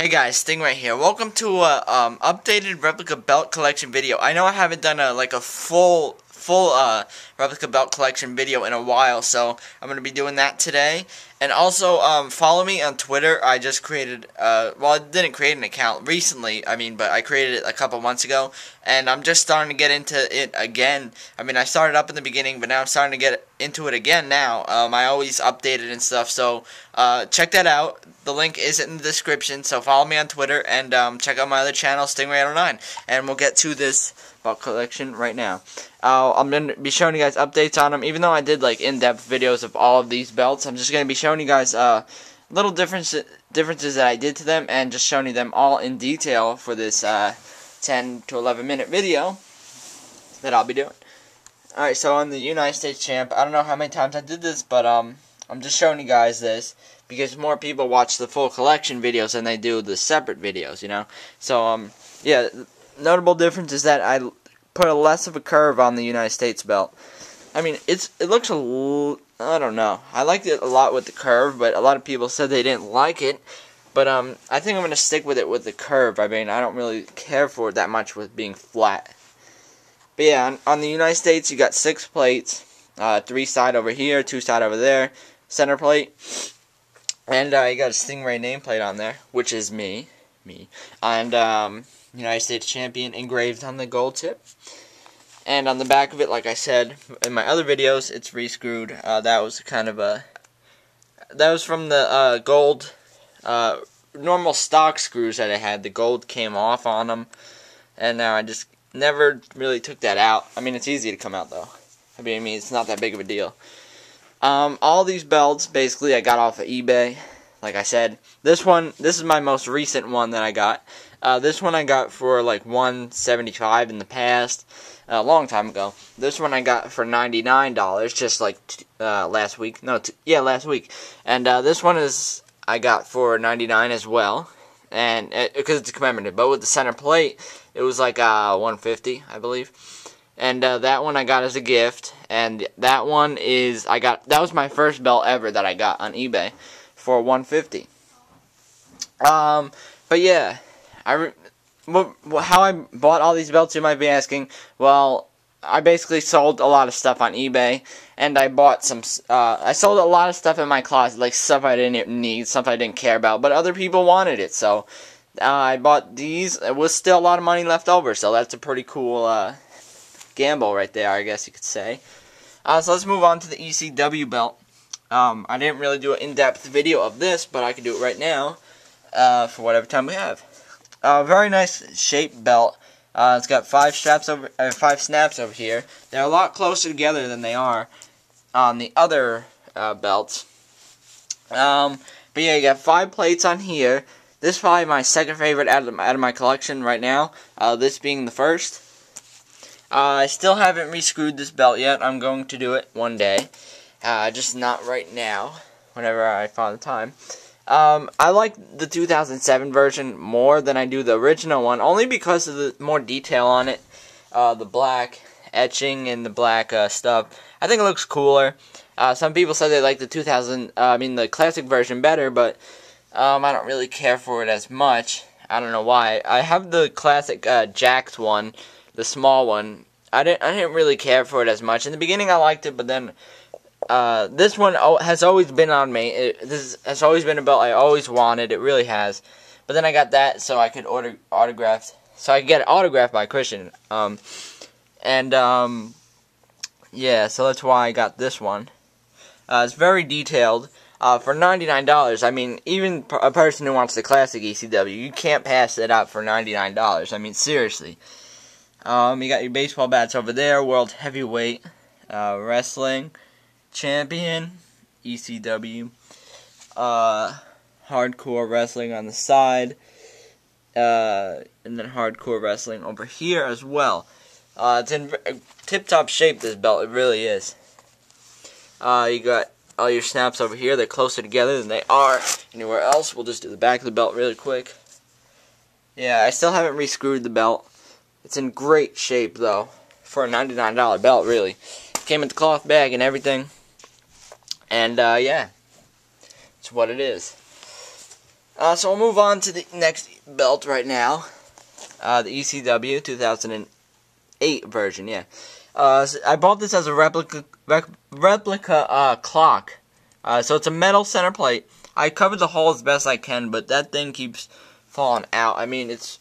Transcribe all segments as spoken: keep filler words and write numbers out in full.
Hey guys, Stingray here. Welcome to a um, updated replica belt collection video. I know I haven't done a like a full full uh, replica belt collection video in a while, so I'm gonna be doing that today. And also, um, follow me on Twitter. I just created uh, well, I didn't create an account recently. I mean, but I created it a couple months ago, and I'm just starting to get into it again. I mean, I started up in the beginning, but now I'm starting to get into it again. Now, um, I always update it and stuff. So uh, check that out. The link is in the description, so follow me on Twitter and um, check out my other channel, Stingray eight oh nine. And we'll get to this belt collection right now. Uh, I'm going to be showing you guys updates on them. Even though I did like in-depth videos of all of these belts, I'm just going to be showing you guys uh, little difference differences that I did to them and just showing you them all in detail for this uh, ten to eleven minute video that I'll be doing. Alright, so on the United States Champ, I don't know how many times I did this, but um, I'm just showing you guys this because more people watch the full collection videos than they do the separate videos, you know. So, um, yeah, notable difference is that I put a less of a curve on the United States belt. I mean, it's it looks a l I don't know. I liked it a lot with the curve, but a lot of people said they didn't like it. But um, I think I'm gonna stick with it with the curve. I mean, I don't really care for it that much with being flat. But yeah, on, on the United States, you got six plates, uh, three side over here, two side over there, center plate. And uh, you got a Stingray nameplate on there, which is me, me, and um, United States Champion engraved on the gold tip. And on the back of it, like I said in my other videos, it's re-screwed. Uh, that was kind of a, that was from the uh, gold, uh, normal stock screws that I had. The gold came off on them, and now I just never really took that out. I mean, it's easy to come out though. I mean, I mean it's not that big of a deal. Um, all these belts, basically, I got off of eBay, like I said. This one, this is my most recent one that I got. Uh, this one I got for, like, one seventy-five in the past, a long time ago. This one I got for ninety-nine dollars, just, like, uh, last week. No, t yeah, last week. And, uh, this one is, I got for ninety-nine dollars as well, and, because uh, it's commemorative. But with the center plate, it was, like, uh, one fifty, I believe. And uh, that one I got as a gift, and that one is, I got, that was my first belt ever that I got on eBay for one fifty. Um, but yeah, I, re well, how I bought all these belts, you might be asking. Well, I basically sold a lot of stuff on eBay, and I bought some, uh, I sold a lot of stuff in my closet, like stuff I didn't need, stuff I didn't care about, but other people wanted it, so uh, I bought these. It was still a lot of money left over, so that's a pretty cool, uh, gamble right there, I guess you could say. Uh, so let's move on to the E C W belt. Um, I didn't really do an in-depth video of this, but I can do it right now uh, for whatever time we have. Uh, very nice shaped belt. Uh, it's got five straps over, uh, five snaps over here. They're a lot closer together than they are on the other uh, belts. Um, but yeah, you got five plates on here. This is probably my second favorite out of, out of my collection right now. Uh, this being the first. Uh, I still haven't re-screwed this belt yet. I'm going to do it one day. Uh, just not right now, whenever I find the time. Um, I like the two thousand seven version more than I do the original one, only because of the more detail on it. Uh, the black etching and the black uh, stuff. I think it looks cooler. Uh, some people said they like the two thousand, uh, I mean the classic version better, but um, I don't really care for it as much. I don't know why. I have the classic uh, jacked one. The small one, I didn't, I didn't really care for it as much. In the beginning, I liked it, but then uh, this one has always been on me. It, this has always been a belt I always wanted. It really has. But then I got that, so I could order autographed, so I could get it autographed by Christian. Um, and um, yeah, so that's why I got this one. Uh, it's very detailed. Uh, for ninety-nine dollars, I mean, even a person who wants the classic E C W, you can't pass that up for ninety-nine dollars. I mean, seriously. Um, you got your baseball bats over there, World Heavyweight, uh, Wrestling, Champion, E C W, uh, Hardcore Wrestling on the side, uh, and then Hardcore Wrestling over here as well. Uh, it's in tip-top shape, this belt, it really is. Uh, you got all your snaps over here, they're closer together than they are anywhere else. We'll just do the back of the belt really quick. Yeah, I still haven't re-screwed the belt. It's in great shape, though, for a ninety-nine dollar belt, really. Came in the cloth bag and everything. And, uh, yeah. It's what it is. Uh, so we'll move on to the next belt right now. Uh, the E C W two thousand eight version, yeah. Uh, so I bought this as a replica replica uh, clock. Uh, so it's a metal center plate. I covered the hole as best I can, but that thing keeps falling out. I mean, it's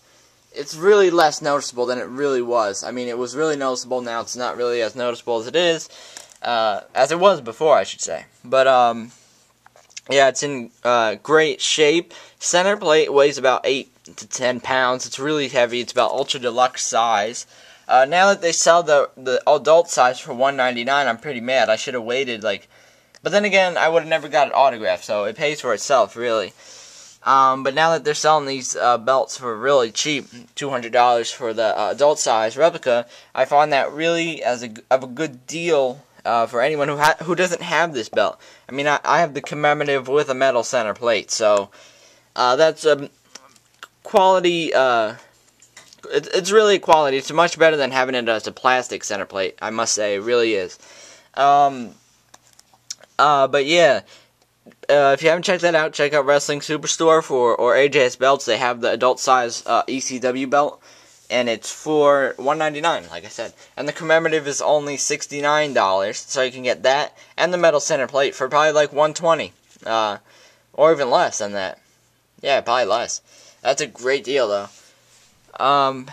it's really less noticeable than it really was. I mean, it was really noticeable. Now it's not really as noticeable as it is, uh, as it was before, I should say. But um, yeah, it's in uh, great shape. Center plate weighs about eight to ten pounds. It's really heavy. It's about ultra deluxe size. Uh, now that they sell the the adult size for one ninety-nine, I'm pretty mad. I should have waited, like, but then again, I would have never got an autograph, so it pays for itself, really. Um, but now that they're selling these uh, belts for really cheap, two hundred dollars for the uh, adult size replica, I find that really as a of a good deal uh, for anyone who ha who doesn't have this belt. I mean, I, I have the commemorative with a metal center plate, so uh, that's a quality. Uh, it, it's really quality. It's much better than having it as a plastic center plate. I must say, it really is. Um, Uh, but yeah, uh, if you haven't checked that out, check out Wrestling Superstore for or A J S belts. They have the adult size uh, E C W belt, and it's for one ninety-nine, like I said. And the commemorative is only sixty-nine dollars, so you can get that and the metal center plate for probably like one twenty, uh, or even less than that. Yeah, probably less. That's a great deal though. Um,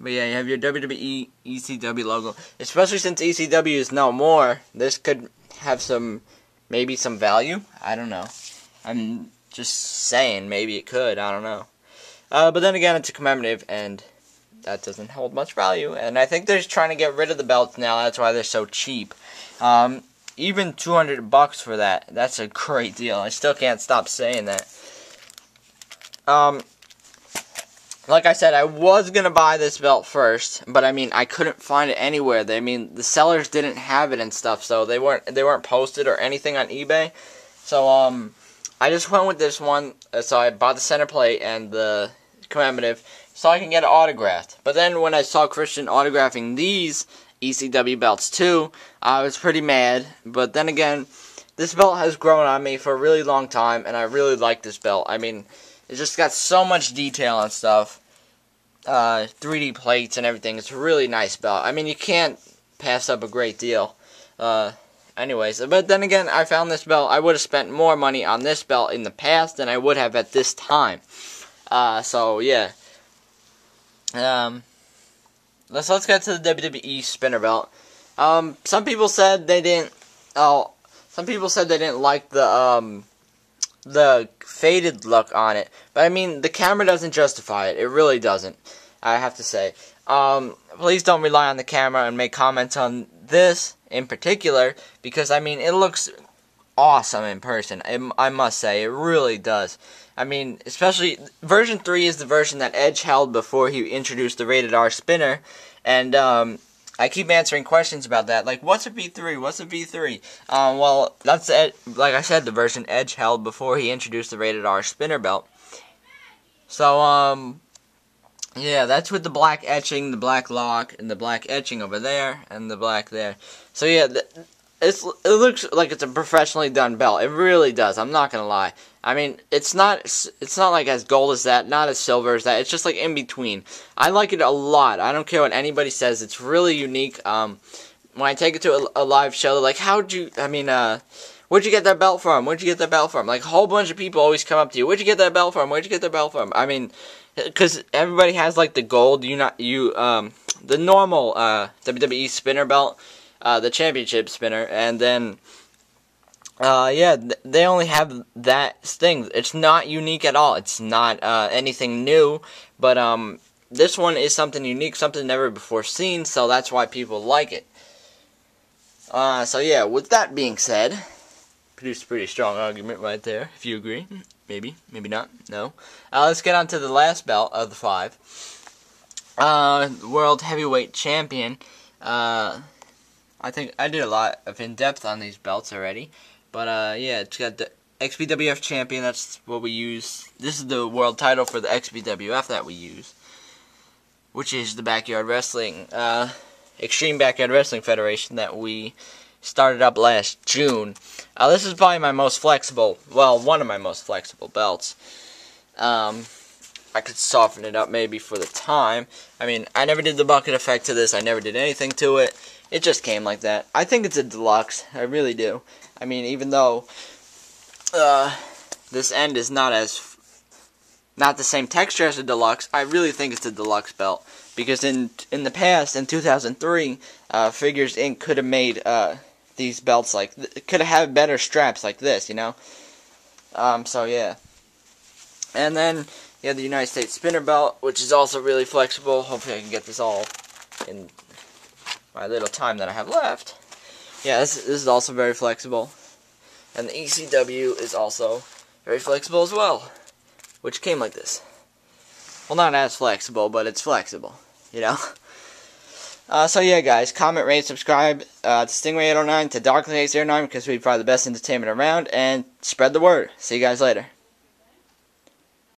but yeah, you have your W W E E C W logo, especially since E C W is no more. This could have some, maybe some value. I don't know. I'm just saying, maybe it could. I don't know. Uh, but then again, it's a commemorative, and that doesn't hold much value. And I think they're just trying to get rid of the belts now. That's why they're so cheap. Um, even two hundred bucks for that. That's a great deal. I still can't stop saying that. Um, like I said, I was gonna buy this belt first, but I mean, I couldn't find it anywhere. They, I mean, the sellers didn't have it and stuff, so they weren't they weren't posted or anything on eBay. So um, I just went with this one. So I bought the center plate and the commemorative, so I can get it autographed. But then when I saw Christian autographing these E C W belts too, I was pretty mad. But then again, this belt has grown on me for a really long time, and I really like this belt. I mean, it's just got so much detail and stuff, uh, three D plates and everything. It's a really nice belt. I mean, you can't pass up a great deal. Uh, anyways, but then again, I found this belt. I would have spent more money on this belt in the past than I would have at this time. Uh, so yeah. Um, let's let's get to the W W E spinner belt. Um, some people said they didn't. Oh, some people said they didn't like the um. the faded look on it, but I mean, the camera doesn't justify it. It really doesn't, I have to say. Um, please don't rely on the camera and make comments on this in particular, because I mean, it looks awesome in person. It, I must say, it really does. I mean, especially version three is the version that Edge held before he introduced the Rated-R Spinner, and um, I keep answering questions about that, like, what's a V three, what's a V three? Um, well, that's, it. Like I said, the version Edge held before he introduced the Rated-R Spinner belt. So, um, yeah, that's with the black etching, the black lock, and the black etching over there, and the black there. So, yeah, it's, it looks like it's a professionally done belt. It really does, I'm not gonna lie. I mean, it's not, it's not like as gold as that, not as silver as that. It's just like in between. I like it a lot. I don't care what anybody says. It's really unique. Um, when I take it to a, a live show, they're like, how'd you, I mean, uh, where'd you get that belt from? Where'd you get that belt from? Like, a whole bunch of people always come up to you. Where'd you get that belt from? Where'd you get that belt from? I mean, because everybody has, like, the gold, you not, you, um, the normal, uh, W W E spinner belt, uh, the championship spinner, and then, Uh, yeah, th they only have that thing. It's not unique at all. It's not, uh, anything new, but, um, this one is something unique, something never before seen, so that's why people like it. Uh, so yeah, with that being said, produced a pretty strong argument right there, if you agree. Maybe, maybe not, no. Uh, let's get on to the last belt of the five. Uh, World Heavyweight Champion. Uh, I think I did a lot of in-depth on these belts already. But, uh, yeah, it's got the X B W F champion, that's what we use. This is the world title for the X B W F that we use, which is the Backyard Wrestling, uh, Extreme Backyard Wrestling Federation that we started up last June. Uh, this is probably my most flexible, well, one of my most flexible belts. Um, I could soften it up maybe for the time. I mean, I never did the bucket effect to this. I never did anything to it. It just came like that. I think it's a deluxe. I really do. I mean, even though uh, this end is not as not the same texture as a deluxe, I really think it's a deluxe belt. Because in in the past, in two thousand three, uh, Figures Incorporated could have made uh, these belts like th could have better straps like this, you know. Um, so yeah. And then you have the United States Spinner Belt, which is also really flexible. Hopefully I can get this all in my little time that I have left. Yeah, this, this is also very flexible. And the E C W is also very flexible as well, which came like this. Well, not as flexible, but it's flexible, you know? Uh, so yeah, guys, comment, rate, subscribe uh, to Stingray eight oh nine, to Darkling eight oh nine, because we provide the best entertainment around, and spread the word. See you guys later.